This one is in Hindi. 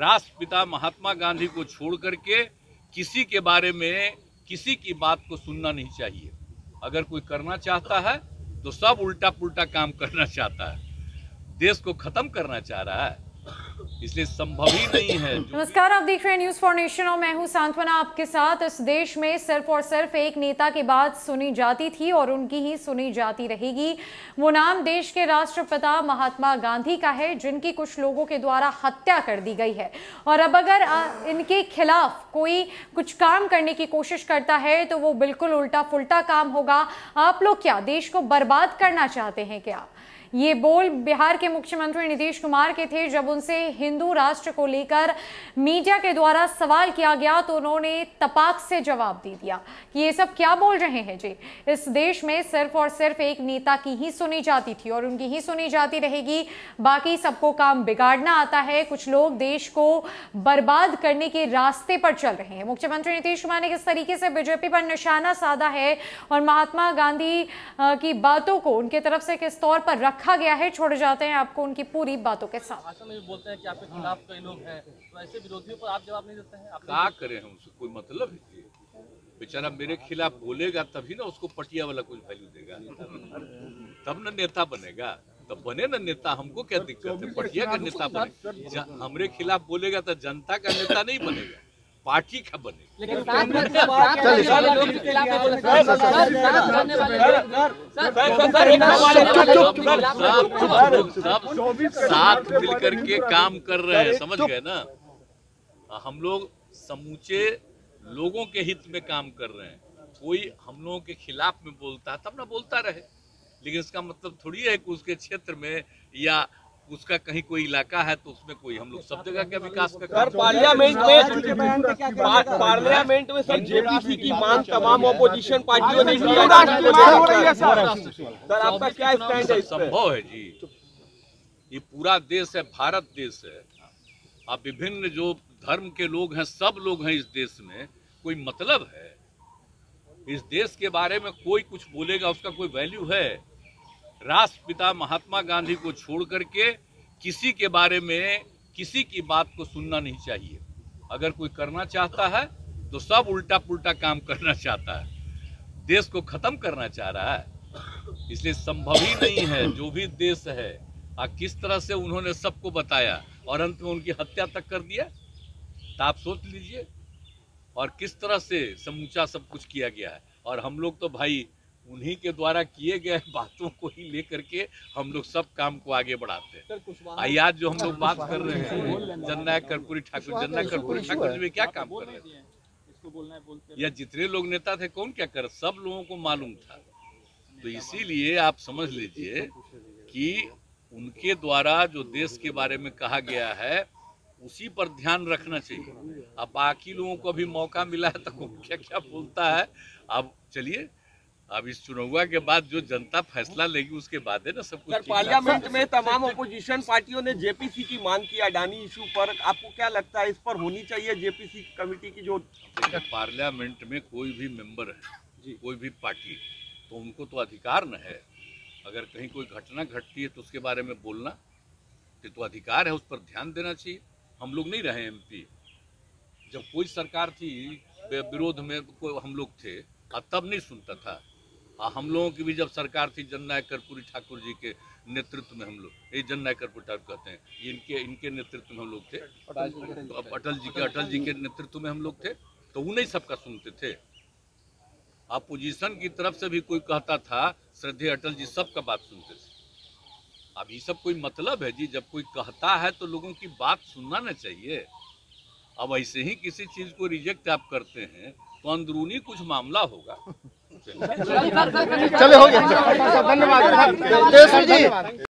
राष्ट्रपिता महात्मा गांधी को छोड़ करके किसी के बारे में किसी की बात को सुनना नहीं चाहिए। अगर कोई करना चाहता है तो सब उल्टा पुल्टा काम करना चाहता है, देश को खत्म करना चाह रहा है, इसलिए संभव ही नहीं है। नमस्कार, आप देख रहे हैं न्यूज़ फॉर नेशन और मैं हूं सांत्वना आपके साथ। इस देश में सिर्फ और सिर्फ एक नेता की बात सुनी जाती थी और उनकी ही सुनी जाती रहेगी। वो नाम देश के राष्ट्रपिता महात्मा गांधी का है, जिनकी कुछ लोगों के द्वारा हत्या कर दी गई है। और अब अगर इनके खिलाफ कोई कुछ काम करने की कोशिश करता है तो वो बिल्कुल उल्टा पुल्टा काम होगा। आप लोग क्या देश को बर्बाद करना चाहते हैं क्या? ये बोल बिहार के मुख्यमंत्री नीतीश कुमार के थे। जब उनसे हिंदू राष्ट्र को लेकर मीडिया के द्वारा सवाल किया गया तो उन्होंने तपाक से जवाब दे दिया कि ये सब क्या बोल रहे हैं जी, इस देश में सिर्फ और सिर्फ एक नेता की ही सुनी जाती थी और उनकी ही सुनी जाती रहेगी। बाकी सबको काम बिगाड़ना आता है, कुछ लोग देश को बर्बाद करने के रास्ते पर चल रहे हैं। मुख्यमंत्री नीतीश कुमार ने किस तरीके से बीजेपी पर निशाना साधा है और महात्मा गांधी की बातों को उनके तरफ से किस तौर पर रखा गया है, छोड़ जाते हैं आपको उनकी पूरी बातों के साथ। आशा में भी बोलते हैं कि आपके खिलाफ कई लोग हैं, तो ऐसे विरोधियों पर आप जवाब नहीं देते हैं, आप क्या करें? हमसे कोई मतलब है? बेचारा मेरे खिलाफ बोलेगा तभी ना उसको पटिया वाला कुछ वैल्यू देगा, तब ना नेता बनेगा। तब बने ना नेता, हमको क्या दिक्कत है? पटिया का नेता बनेगा, हमारे खिलाफ बोलेगा तो जनता का नेता नहीं बनेगा, पार्टी का बनेगा। साथ मिलकर के काम कर रहे हैं, समझ गए ना? हम लोग समूचे लोगों के हित में काम कर रहे हैं। कोई हम लोगों के खिलाफ में बोलता है तब ना बोलता रहे, लेकिन इसका मतलब थोड़ी है कि उसके क्षेत्र में या उसका कहीं कोई इलाका है तो उसमें कोई हम लोग सब जगह का विकास का। पार्लियामेंट में सर जेपीसी की मांग तमाम ऑपोजिशन पार्टियों ने किया, सर आपका क्या स्टैंड है? संभव है जी, ये पूरा देश है, भारत देश है। आप विभिन्न जो धर्म के लोग हैं, सब लोग हैं इस देश में। कोई मतलब है इस देश के बारे में कोई कुछ बोलेगा उसका कोई वैल्यू है? राष्ट्रपिता महात्मा गांधी को छोड़ करके किसी के बारे में किसी की बात को सुनना नहीं चाहिए। अगर कोई करना चाहता है तो सब उल्टा पुल्टा काम करना चाहता है, देश को खत्म करना चाह रहा है, इसलिए संभव ही नहीं है। जो भी देश है किस तरह से उन्होंने सबको बताया और अंत में उनकी हत्या तक कर दिया, तो आप सोच लीजिए। और किस तरह से समूचा सब कुछ किया गया है, और हम लोग तो भाई उन्हीं के द्वारा किए गए बातों को ही लेकर के हम लोग सब काम को आगे बढ़ाते हैं। आज जो हम लोग बात कर रहे हैं जननायक कर्पूरी ठाकुर, जननायक कर्पूरी ठाकुर जी में क्या काम कर रहे हैं, या जितने लोग नेता थे कौन क्या कर, सब लोगों को मालूम था। तो इसीलिए आप समझ लीजिए कि उनके द्वारा जो देश के बारे में कहा गया है उसी पर ध्यान रखना चाहिए। अब बाकी लोगों को भी मौका मिला है तो क्या क्या बोलता है। अब चलिए, अब इस चुनाव के बाद जो जनता फैसला लेगी उसके बाद है ना सब कुछ। पार्लियामेंट में तमाम ओपोजिशन पार्टियों ने जेपीसी की मांग की अडानी इशू पर, आपको क्या लगता है इस पर होनी चाहिए जेपीसी कमेटी की? जो पार्लियामेंट में कोई भी मेंबर है कोई भी पार्टी, तो उनको तो अधिकार न है अगर कहीं कोई घटना घटती है तो उसके बारे में बोलना, ये तो अधिकार है, उस पर ध्यान देना चाहिए। हम लोग नहीं रहे MP, जब कोई सरकार थी विरोध में हम लोग थे तब नहीं सुनता था। हम लोगों की भी जब सरकार थी जननायक कर्पूरी ठाकुर जी के नेतृत्व में, हम लोग ये जननायक कर्पूरी ठाकुर कहते हैं, ये इनके नेतृत्व में हम लोग थे, अटल जी के नेतृत्व में हम लोग थे, तो वो नहीं सबका सुनते थे। अपोजिशन की तरफ से भी कोई कहता था श्रद्धेय अटल जी, सबका बात सुनते थे। अब ये सब कोई मतलब है जी? जब कोई कहता है तो लोगों की बात सुनना ना चाहिए। अब ऐसे ही किसी चीज को रिजेक्ट आप करते हैं तो अंदरूनी कुछ मामला होगा। चले हो गया, धन्यवाद।